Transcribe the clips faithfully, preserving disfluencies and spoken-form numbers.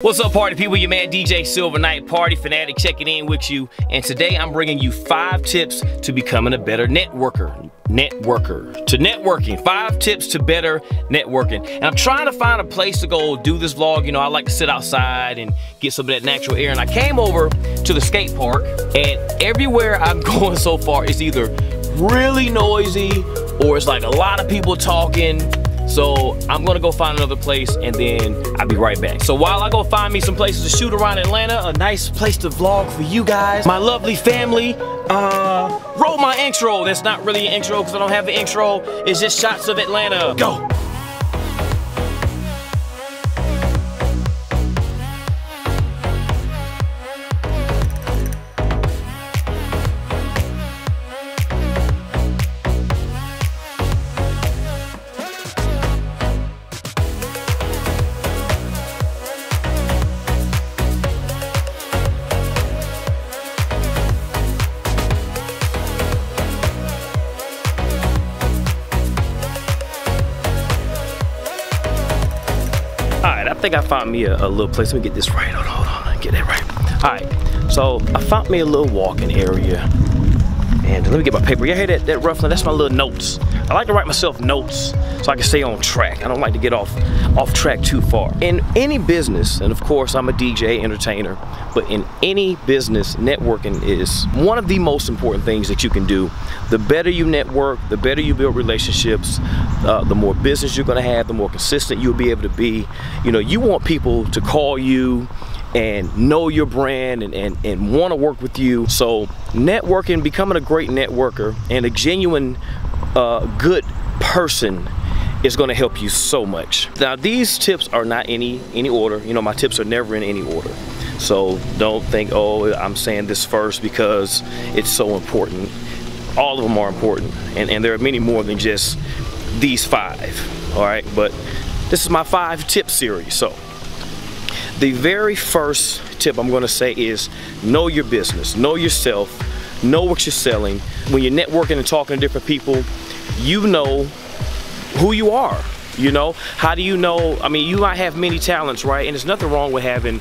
What's up, party people? Your man D J Silver Knight, Party Fanatic, checking in with you. And today I'm bringing you five tips to becoming a better networker. Networker. To networking. Five tips to better networking. And I'm trying to find a place to go do this vlog. You know, I like to sit outside and get some of that natural air. And I came over to the skate park, and everywhere I'm going so far, it's either really noisy or it's like a lot of people talking. So I'm gonna go find another place and then I'll be right back. So while I go find me some places to shoot around Atlanta, a nice place to vlog for you guys, my lovely family, uh, roll my intro. That's not really an intro because I don't have the intro. It's just shots of Atlanta. Go. I think I found me a, a little place. Let me get this right. Hold on, hold on, get that right. All right, so I found me a little walking area. And let me get my paper. You hear that, that ruffling? That's my little notes. I like to write myself notes so I can stay on track. I don't like to get off, off track too far. In any business, and of course I'm a D J, entertainer, but in any business, networking is one of the most important things that you can do. The better you network, the better you build relationships, uh, the more business you're gonna have, the more consistent you'll be able to be. You know, you want people to call you and know your brand and, and, and want to work with you. So networking, becoming a great networker and a genuine uh, good person is going to help you so much. Now these tips are not any any order. You know, my tips are never in any order. So don't think, oh, I'm saying this first because it's so important. All of them are important. And, and there are many more than just these five. All right. But this is my five tip series. So the very first tip I'm gonna say is know your business, know yourself, know what you're selling. When you're networking and talking to different people, you know who you are, you know? How do you know? I mean, you might have many talents, right? And there's nothing wrong with having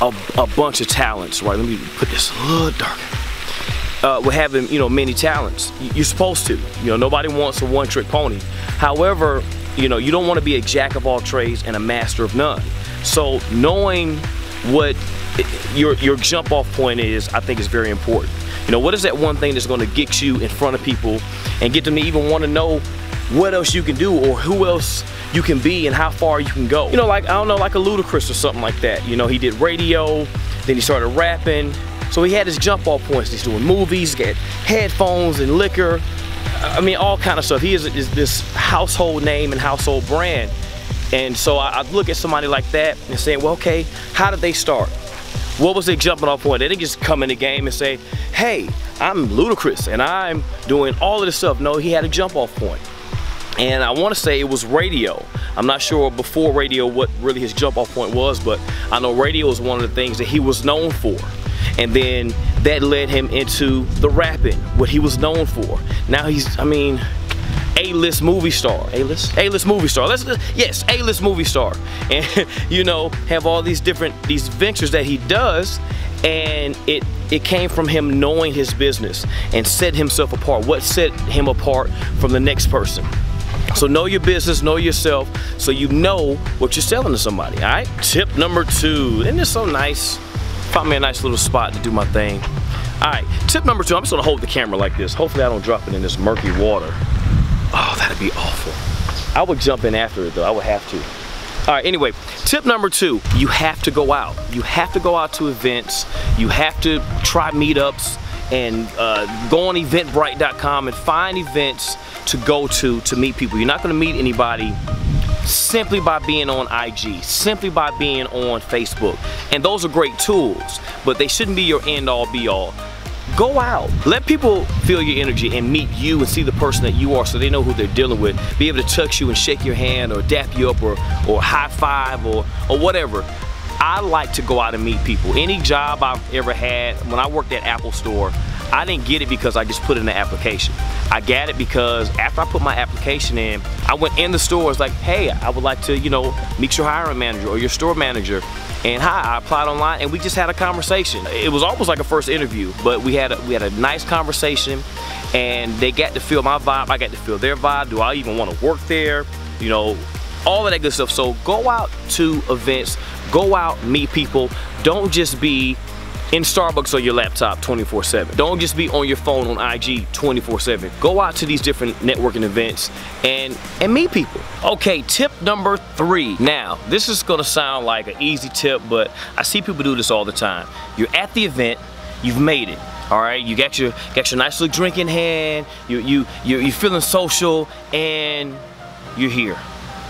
a, a bunch of talents, right? Let me put this a little darker. Uh, with having, you know, many talents. You're supposed to, you know, nobody wants a one-trick pony. However, you know, you don't wanna be a jack of all trades and a master of none. So knowing what your, your jump off point is, I think is very important. You know, what is that one thing that's gonna get you in front of people and get them to even wanna know what else you can do or who else you can be and how far you can go. You know, like, I don't know, like a Ludacris or something like that. You know, he did radio, then he started rapping. So he had his jump off points. He's doing movies, got headphones and liquor. I mean, all kind of stuff. He is, is this household name and household brand. And so I, I look at somebody like that and saying, well, okay, how did they start? What was their jumping off point? They didn't just come in the game and say, hey, I'm Ludacris and I'm doing all of this stuff. No, he had a jump off point. And I want to say it was radio. I'm not sure before radio what really his jump off point was, but I know radio is one of the things that he was known for. And then that led him into the rapping, what he was known for. Now he's, I mean, A-list movie star, A-list, A-list movie star. Let's, let's yes, A-list movie star, and you know, have all these different these ventures that he does, and it it came from him knowing his business and set himself apart. What set him apart from the next person? So know your business, know yourself, so you know what you're selling to somebody. All right. Tip number two, and it's so nice. Found me a nice little spot to do my thing. All right. Tip number two. I'm just gonna hold the camera like this. Hopefully, I don't drop it in this murky water. Oh, that'd be awful. I would jump in after it though, I would have to. All right, anyway, tip number two, you have to go out. You have to go out to events. You have to try meetups and uh, go on eventbrite dot com and find events to go to to meet people. You're not gonna meet anybody simply by being on I G, simply by being on Facebook. And those are great tools, but they shouldn't be your end all be all. Go out, let people feel your energy and meet you and see the person that you are so they know who they're dealing with. Be able to touch you and shake your hand or dap you up or, or high five or, or whatever. I like to go out and meet people. Any job I've ever had, when I worked at Apple Store, I didn't get it because I just put in the application. I got it because after I put my application in, I went in the store, it's like, hey, I would like to, you know, meet your hiring manager or your store manager. and hi, I applied online, and we just had a conversation. It was almost like a first interview, but we had a, we had a nice conversation, and they got to feel my vibe, I got to feel their vibe. Do I even want to work there? You know, all of that good stuff. So go out to events, go out, meet people. Don't just be in Starbucks on your laptop twenty-four seven. Don't just be on your phone on I G twenty-four seven. Go out to these different networking events and, and meet people. Okay, tip number three. Now, this is gonna sound like an easy tip, but I see people do this all the time. You're at the event, you've made it. All right, you got your, got your nice little drink in hand, you, you, you, you're feeling social, and you're here.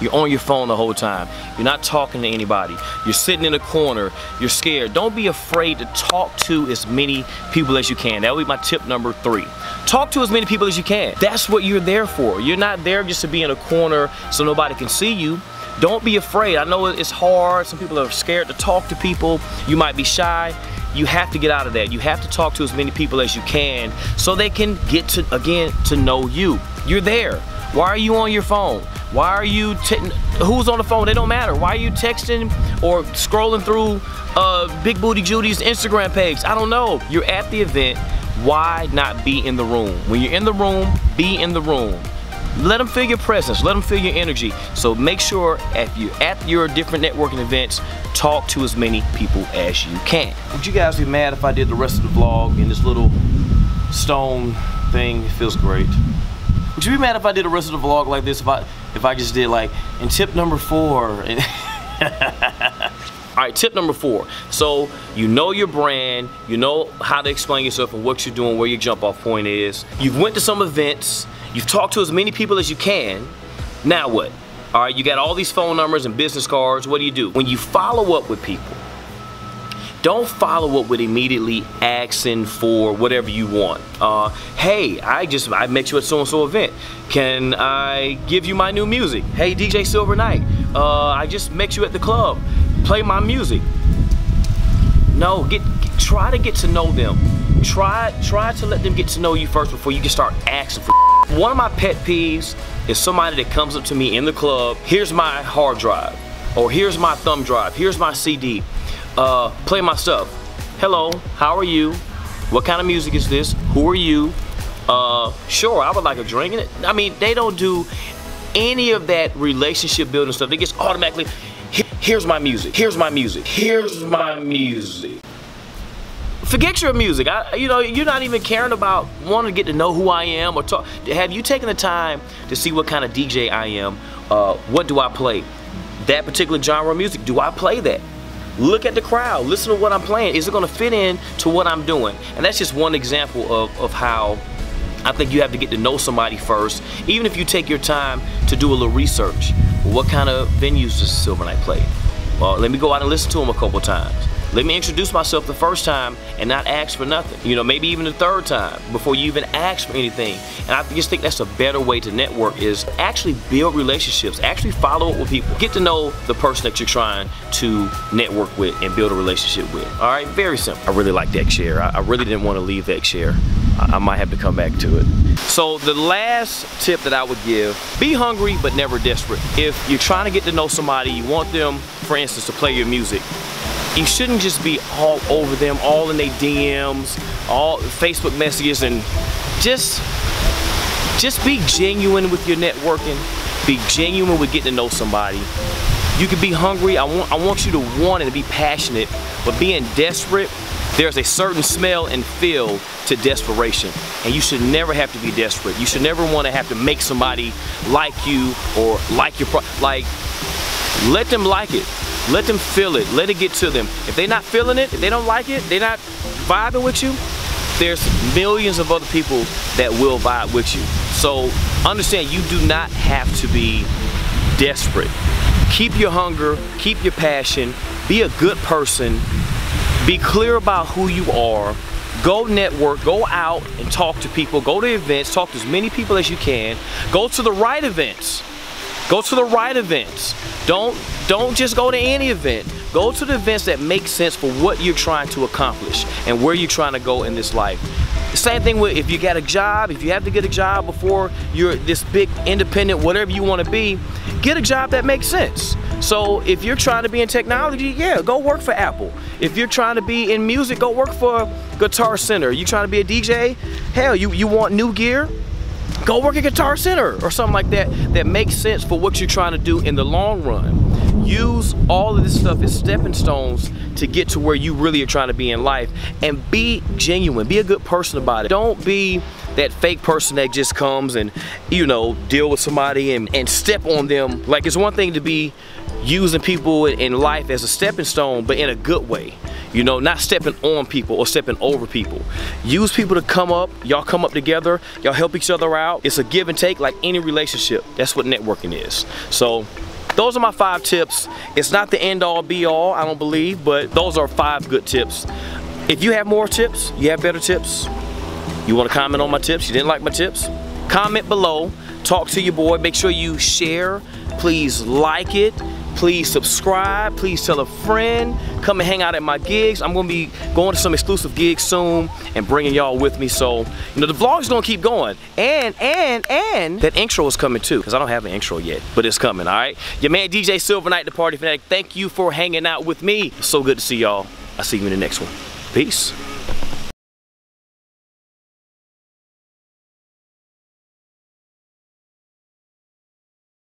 You're on your phone the whole time. You're not talking to anybody. You're sitting in a corner. You're scared. Don't be afraid to talk to as many people as you can. That would be my tip number three. Talk to as many people as you can. That's what you're there for. You're not there just to be in a corner so nobody can see you. Don't be afraid. I know it's hard. Some people are scared to talk to people. You might be shy. You have to get out of that. You have to talk to as many people as you can so they can get to, again, to know you. You're there. Why are you on your phone? Why are you, who's on the phone? They don't matter. Why are you texting or scrolling through uh, Big Booty Judy's Instagram page? I don't know. You're at the event. Why not be in the room? When you're in the room, be in the room. Let them feel your presence. Let them feel your energy. So make sure if you're at your different networking events, talk to as many people as you can. Would you guys be mad if I did the rest of the vlog in this little stone thing? It feels great. Would you be mad if I did the rest of the vlog like this? If I, if I just did like, and tip number four. And all right, tip number four. So you know your brand, you know how to explain yourself and what you're doing, where your jump off point is. You've went to some events, you've talked to as many people as you can. Now what? All right, you got all these phone numbers and business cards. What do you do? When you follow up with people, don't follow up with immediately asking for whatever you want. Uh, hey, I just, I met you at so-and-so event. Can I give you my new music? Hey, D J Silver Knight, uh, I just met you at the club. Play my music. No, get, get try to get to know them. Try, try to let them get to know you first before you can start asking for. One of my pet peeves is somebody that comes up to me in the club, here's my hard drive, or here's my thumb drive, here's my C D. Uh, play my stuff. Hello, how are you? What kind of music is this? Who are you? Uh, sure, I would like a drink. In it. I mean, they don't do any of that relationship building stuff. It gets automatically, here's my music, here's my music, here's my music. Forget your music. I, you know, you're not even caring about wanting to get to know who I am or talk. Have you taken the time to see what kind of D J I am? Uh, what do I play? That particular genre of music, do I play that? Look at the crowd, listen to what I'm playing. Is it gonna fit in to what I'm doing? And that's just one example of, of how I think you have to get to know somebody first, even if you take your time to do a little research. What kind of venues does Silver Knight play? Well, let me go out and listen to them a couple times. Let me introduce myself the first time and not ask for nothing. You know, maybe even the third time before you even ask for anything. And I just think that's a better way to network is actually build relationships, actually follow up with people. Get to know the person that you're trying to network with and build a relationship with. All right, very simple. I really like that share. I, I really didn't want to leave that share. I, I might have to come back to it. So the last tip that I would give, be hungry but never desperate. If you're trying to get to know somebody, you want them, for instance, to play your music, you shouldn't just be all over them, all in their D Ms, all Facebook messages, and just, just be genuine with your networking. Be genuine with getting to know somebody. You can be hungry. I want, I want you to want and be passionate, but being desperate, there's a certain smell and feel to desperation, and you should never have to be desperate. You should never want to have to make somebody like you or like your pro like. Let them like it. Let them feel it, let it get to them. If they're not feeling it, if they don't like it, they're not vibing with you, there's millions of other people that will vibe with you. So understand you do not have to be desperate. Keep your hunger, keep your passion, be a good person, be clear about who you are, go network, go out and talk to people, go to events, talk to as many people as you can, go to the right events. Go to the right events. Don't, don't just go to any event. Go to the events that make sense for what you're trying to accomplish and where you're trying to go in this life. Same thing with if you got a job, if you have to get a job before you're this big independent, whatever you want to be, get a job that makes sense. So if you're trying to be in technology, yeah, go work for Apple. If you're trying to be in music, go work for Guitar Center. You trying to be a D J? Hell, you, you want new gear? Go work at Guitar Center or something like that that makes sense for what you're trying to do in the long run. Use all of this stuff as stepping stones to get to where you really are trying to be in life, and be genuine, be a good person about it. Don't be that fake person that just comes and, you know, deal with somebody and, and step on them. Like, it's one thing to be using people in life as a stepping stone, but in a good way. You know, not stepping on people or stepping over people. Use people to come up, y'all come up together, y'all help each other out. It's a give and take like any relationship. That's what networking is. So those are my five tips. It's not the end all be all, I don't believe, but those are five good tips. If you have more tips, you have better tips, you want to comment on my tips, you didn't like my tips, comment below, talk to your boy, make sure you share, please like it, please subscribe, please tell a friend, come and hang out at my gigs. I'm gonna be going to some exclusive gigs soon and bringing y'all with me, so, you know, the vlog's gonna keep going. And, and, and, that intro is coming too, because I don't have an intro yet, but it's coming, all right? Your man D J Silver Knight, the Party Fanatic, thank you for hanging out with me. It's so good to see y'all. I'll see you in the next one. Peace.